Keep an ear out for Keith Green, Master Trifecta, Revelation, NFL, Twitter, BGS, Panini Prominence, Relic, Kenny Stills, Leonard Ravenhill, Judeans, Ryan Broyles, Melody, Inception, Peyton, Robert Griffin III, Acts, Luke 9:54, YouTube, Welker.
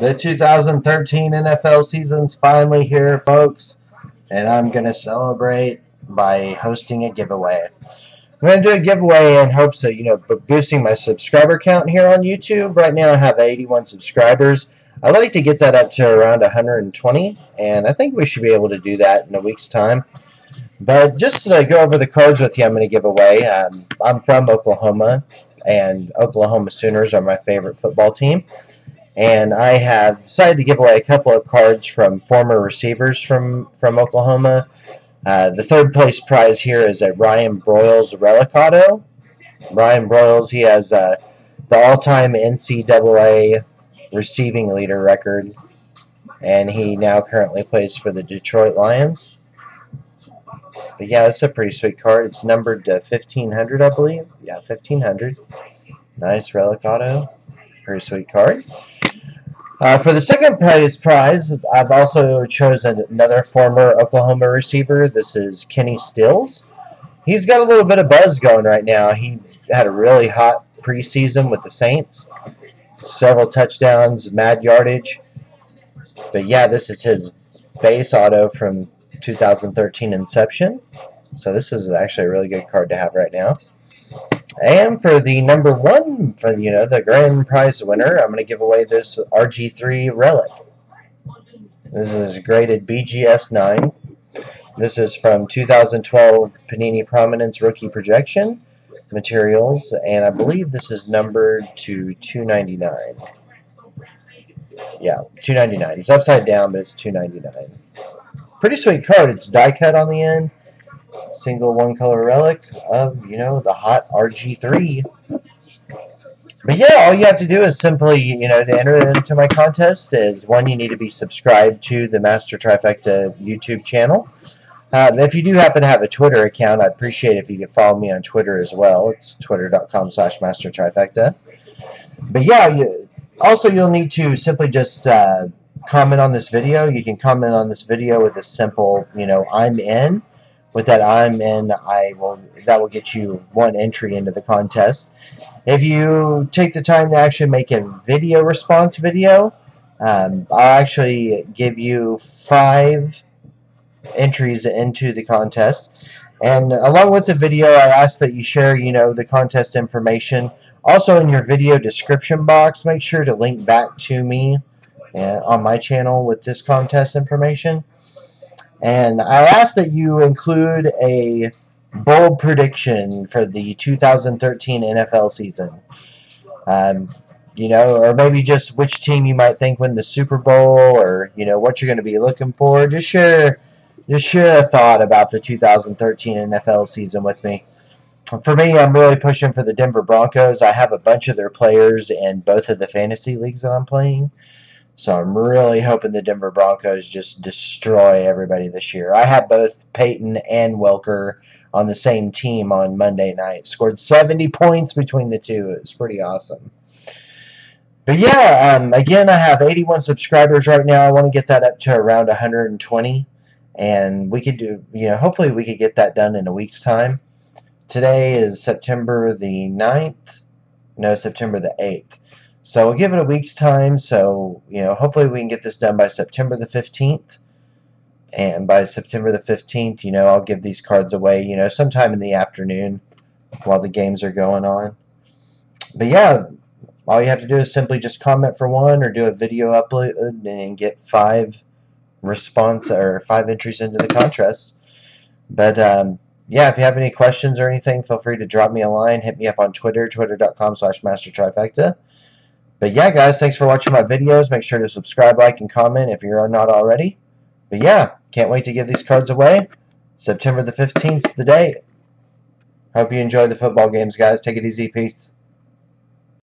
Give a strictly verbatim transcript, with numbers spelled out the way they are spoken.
The two thousand thirteen N F L season's finally here, folks, and I'm going to celebrate by hosting a giveaway. I'm going to do a giveaway in hopes of, you know, boosting my subscriber count here on YouTube. Right now I have eighty-one subscribers. I'd like to get that up to around one hundred twenty, and I think we should be able to do that in a week's time. But just to go over the cards with you, I'm going to give away. Um, I'm from Oklahoma, and Oklahoma Sooners are my favorite football team. And I have decided to give away a couple of cards from former receivers from, from Oklahoma. Uh, the third place prize here is a Ryan Broyles relic auto. Ryan Broyles, he has uh, the all-time N C double A receiving leader record, and he now currently plays for the Detroit Lions. But yeah, it's a pretty sweet card. It's numbered to fifteen hundred, I believe. Yeah, fifteen hundred. Nice relic auto. Pretty sweet card. Uh, for the second place prize, I've also chosen another former Oklahoma receiver. This is Kenny Stills. He's got a little bit of buzz going right now. He had a really hot preseason with the Saints. Several touchdowns, mad yardage. But yeah, this is his base auto from two thousand thirteen Inception. So this is actually a really good card to have right now. And for the number one, for you know, the grand prize winner, I'm going to give away this R G three relic. This is graded B G S nine. This is from two thousand twelve Panini Prominence Rookie Projection Materials, and I believe this is numbered to two ninety-nine. Yeah, two ninety-nine. It's upside down, but it's two ninety-nine. Pretty sweet card. It's die cut on the end. Single one color relic of, you know, the hot R G three. But yeah, all you have to do is simply, you know, to enter into my contest is, one, you need to be subscribed to the Master Trifecta YouTube channel. Um, if you do happen to have a Twitter account, I'd appreciate if you could follow me on Twitter as well. It's twitter.com slash Master Trifecta. But yeah, you, also you'll need to simply just uh, comment on this video. You can comment on this video with a simple, you know, I'm in. With that I'm in, I will that will get you one entry into the contest. If you take the time to actually make a video response video, um, I'll actually give you five entries into the contest. And along with the video, I ask that you share, you know, the contest information. Also, in your video description box, make sure to link back to me uh, on my channel with this contest information. And I ask that you include a bold prediction for the two thousand thirteen N F L season. Um, you know, or maybe just which team you might think win the Super Bowl, or, you know, what you're going to be looking for. Just share, just share a thought about the two thousand thirteen N F L season with me. For me, I'm really pushing for the Denver Broncos. I have a bunch of their players in both of the fantasy leagues that I'm playing. So I'm really hoping the Denver Broncos just destroy everybody this year. I have both Peyton and Welker on the same team on Monday night. Scored seventy points between the two. It was pretty awesome. But yeah, um, again, I have eighty-one subscribers right now. I want to get that up to around one hundred twenty. And we could do, you know, hopefully we could get that done in a week's time. Today is September the ninth. No, September the eighth. So we'll give it a week's time, so, you know, hopefully we can get this done by September the fifteenth. And by September the fifteenth, you know, I'll give these cards away, you know, sometime in the afternoon while the games are going on. But yeah, all you have to do is simply just comment for one or do a video upload and get five response or five entries into the contest. But, um... yeah, if you have any questions or anything, feel free to drop me a line. Hit me up on Twitter, twitter.com slash Master Trifecta. But yeah, guys, thanks for watching my videos. Make sure to subscribe, like, and comment if you're not already. But yeah, can't wait to give these cards away. September the fifteenth is the day. Hope you enjoy the football games, guys. Take it easy. Peace.